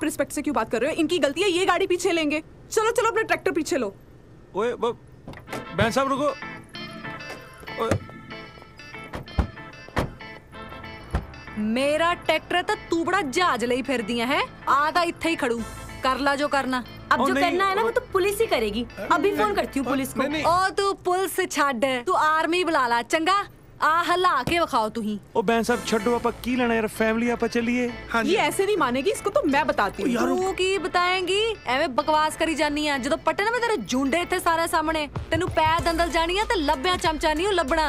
आप रिस्पेक्ट से क्यों बात कर रहे हो? इनकी गलती है, ये गाड़ी पीछे लेंगे। चलो चलो अपना ट्रैक्टर पीछे लो। ओए बहन साहब रुको। मेरा ट्रैक्टर तो तू बड़ा जहाज ले फिर दिया है, आधा इत्थे ही खड़ू कर ला जो करना। अब जो करना है ना वो तो पुलिस ही करेगी। अभी फोन करती हूँ पुलिस को। ओ तू पुलिस छाड़, तू आर्मी बुला ला चंगा। आ हला के वखाओ तू ही। ओ बहन साहब छड्डो, आपा की लेना यार, फैमिली आपा चलिए। हाँ ये ऐसे नहीं मानेगी, इसको तो मैं बताती हूँ। तू की बताएंगी, एवें बकवास करी जानी है। जो पट्टे ना मैं तेरे झुंडे इतने सारे सामने, तेनू पैर अंदर जानी है ते लब्बियां चमचानी लबना।